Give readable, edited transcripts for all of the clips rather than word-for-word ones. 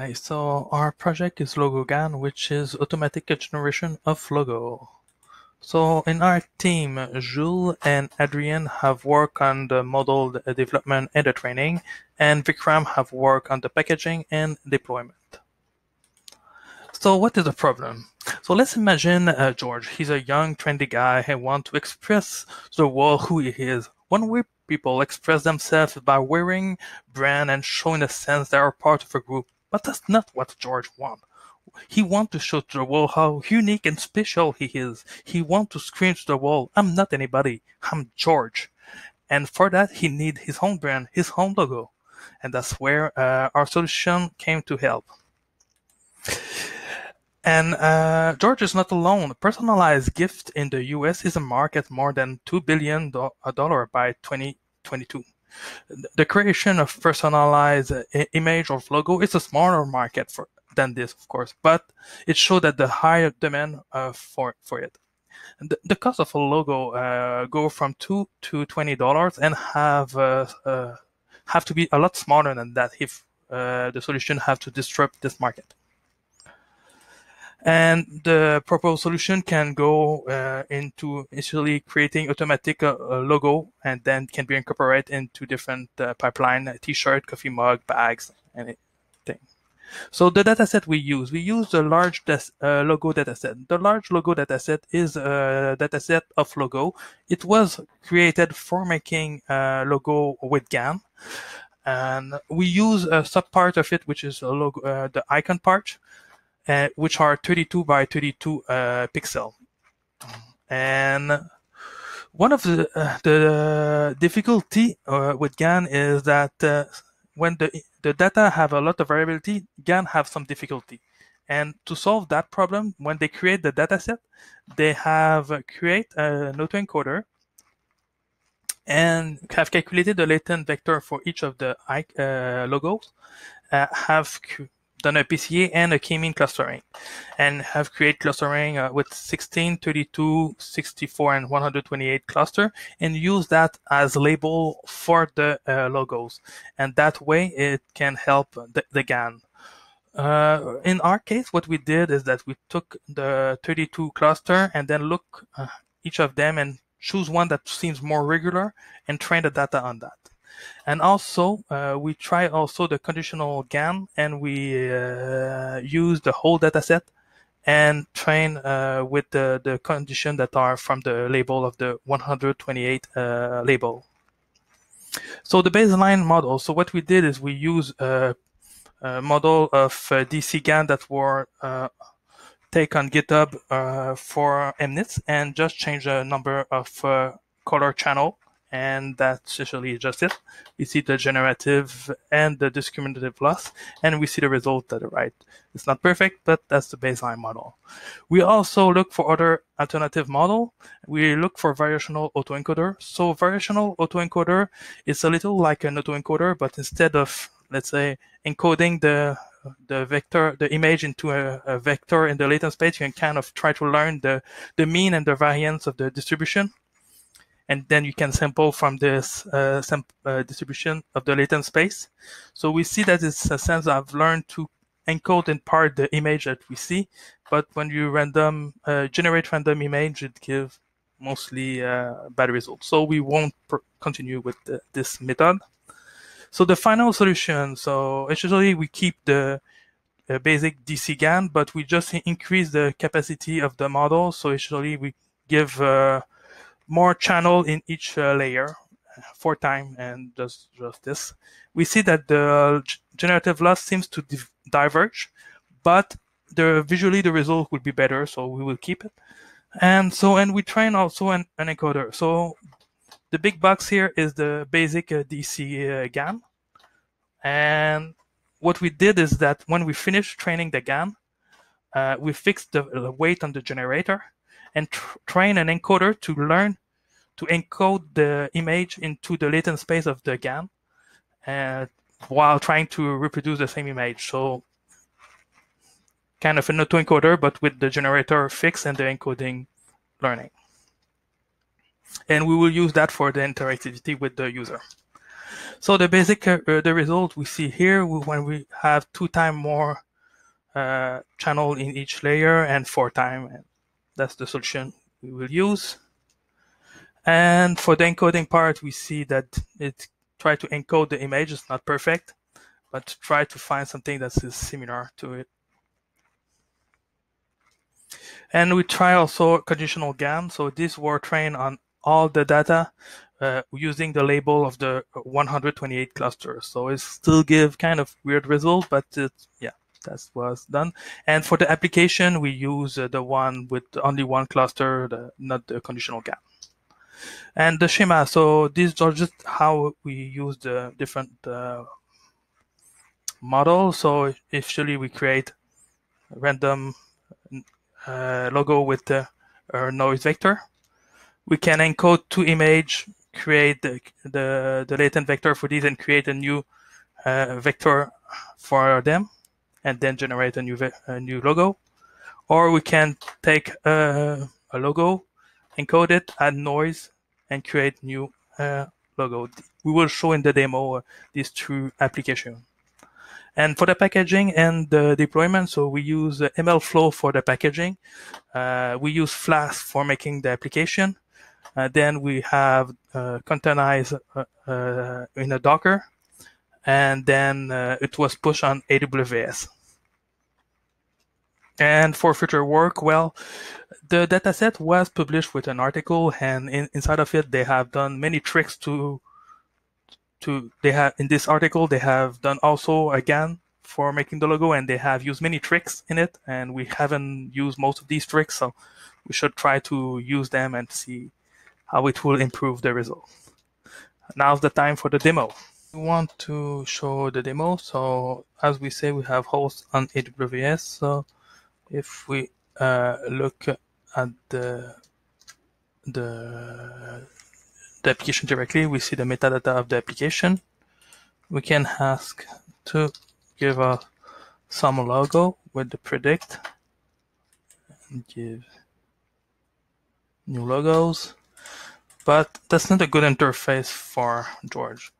Hi, so our project is LogoGAN, which is automatic generation of logo. So in our team, Jules and Adrian have worked on the model development and the training, and Vikram have worked on the packaging and deployment. So what is the problem? So let's imagine George. He's a young, trendy guy who wants to express to the world who he is. One way people express themselves by wearing brand and showing a sense they are part of a group. But that's not what George wants. He wants to show to the world how unique and special he is. He wants to scream to the world, I'm not anybody, I'm George. And for that, he needs his own brand, his own logo. And that's where our solution came to help. And George is not alone. Personalized gift in the US is a market more than $2 billion by 2022. The creation of personalized image or logo is a smaller market than this, of course, but it showed that the higher demand for it. The cost of a logo go from $2 to $20 and have to be a lot smaller than that if the solution have to disrupt this market. And the proposed solution can go into initially creating automatic logo, and then can be incorporated into different pipeline, t-shirt, coffee mug, bags, anything. So the dataset we use the large logo dataset. The large logo dataset is a dataset of logo. It was created for making logo with GAN. And we use a subpart of it, which is a logo, the icon part. Which are 32 by 32 pixel. And one of the difficulty with GAN is that when the data have a lot of variability, GAN have some difficulty. And to solve that problem, when they create the dataset, they have create an autoencoder and have calculated the latent vector for each of the logos, have done a PCA and a k-mean clustering, and have created clustering with 16, 32, 64, and 128 cluster, and use that as label for the logos. And that way it can help the GAN. In our case, what we did is that we took the 32 cluster and then look each of them and choose one that seems more regular and train the data on that. And also, we try also the conditional GAN, and we use the whole dataset and train with the condition that are from the label of the 128 label. So the baseline model. So what we did is we use a model of DC GAN that were take on GitHub for MNIST, and just change the number of color channel. And that's essentially just it. We see the generative and the discriminative loss, and we see the result at the right. It's not perfect, but that's the baseline model. We also look for other alternative model. We look for variational autoencoder. So variational autoencoder is a little like an autoencoder, but instead of, let's say, encoding the vector, the image into a vector in the latent space, you can kind of try to learn the mean and the variance of the distribution. And then you can sample from this distribution of the latent space. So we see that it's a sense I've learned to encode in part the image that we see, but when you random generate random image, it gives mostly bad results. So we won't continue with this method. So the final solution, so essentially we keep the basic DC GAN, but we just increase the capacity of the model. So essentially we give more channel in each layer, 4 times, and just this. We see that the generative loss seems to diverge, but visually the result will be better, so we will keep it. And we train also an encoder. So the big box here is the basic DC GAN. And what we did is that when we finished training the GAN, we fixed the weight on the generator, and train an encoder to learn to encode the image into the latent space of the GAN while trying to reproduce the same image. So kind of an autoencoder, but with the generator fixed and the encoding learning. And we will use that for the interactivity with the user. So the basic the result we see here when we have 2 times more channel in each layer and 4 times. That's the solution we will use. And for the encoding part, we see that it try to encode the image. It's not perfect, but try to find something that's similar to it. And we try also conditional GAN. So these were trained on all the data using the label of the 128 clusters. So it still gives kind of weird result, but it, yeah, that was done. And for the application, we use the one with only 1 cluster, not the conditional GAN. And the schema. So these are just how we use the different models. So actually, we create a random logo with a noise vector. We can encode 2 images, create the latent vector for these, and create a new vector for them, and then generate a new logo. Or we can take a logo, encode it, add noise, and create new logo. We will show in the demo these 2 applications. And for the packaging and the deployment, so we use MLflow for the packaging. We use Flask for making the application. Then we have containerized in a Docker. And then it was pushed on AWS. And for future work, well, the dataset was published with an article, and inside of it, they have done many tricks in this article, they have done also a GAN for making the logo, and they have used many tricks in it, and we haven't used most of these tricks, so we should try to use them and see how it will improve the result. Now's the time for the demo. We want to show the demo, so as we say, we have hosts on AWS, so if we look at the application directly, we see the metadata of the application. We can ask to give us some logo with the predict, and give new logos, but that's not a good interface for George.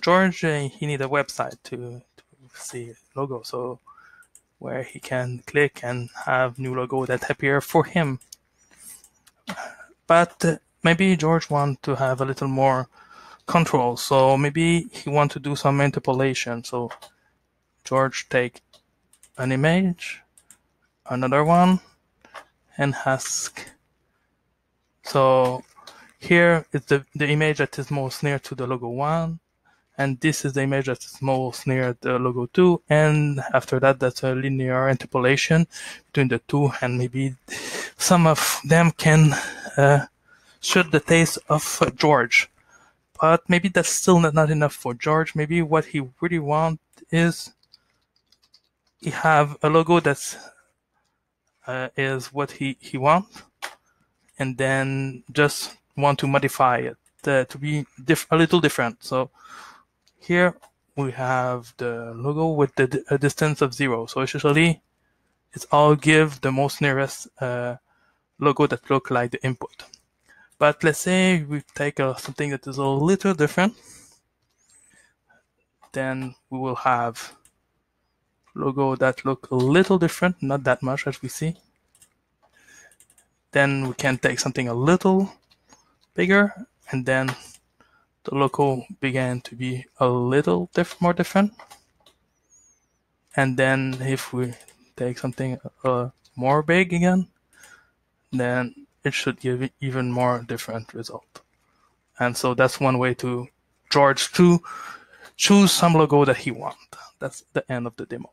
George, he needs a website to see logo, so where he can click and have new logo that appear for him. But maybe George wants to have a little more control, so maybe he wants to do some interpolation. So George take an image, another one, and ask. So here is the image that is most near to the logo 1. And this is the image that is most near the logo 2. And after that, that's a linear interpolation between the 2. And maybe some of them can suit the taste of George. But maybe that's still not enough for George. Maybe what he really wants is he have a logo that is what he wants. And then just want to modify it to be a little different. So here we have the logo with a distance of 0. So essentially, it's all give the most nearest logo that look like the input. But let's say we take something that is a little different. Then we will have logo that look a little different, not that much as we see. Then we can take something a little bigger, and then the logo began to be a little more different. And then if we take something more big again, then it should give even more different result. And so that's one way to George to choose some logo that he wants. That's the end of the demo.